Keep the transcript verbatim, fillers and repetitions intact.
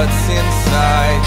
what's inside.